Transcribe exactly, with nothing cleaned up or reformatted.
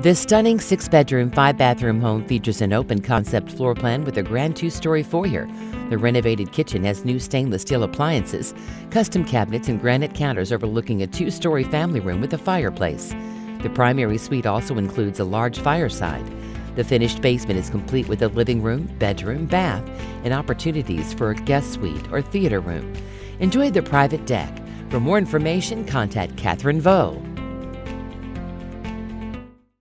This stunning six-bedroom, five-bathroom home features an open-concept floor plan with a grand two-story foyer. The renovated kitchen has new stainless steel appliances, custom cabinets, and granite counters overlooking a two-story family room with a fireplace. The primary suite also includes a large fireside. The finished basement is complete with a living room, bedroom, bath, and opportunities for a guest suite or theater room. Enjoy the private deck. For more information, contact Katherine Vo.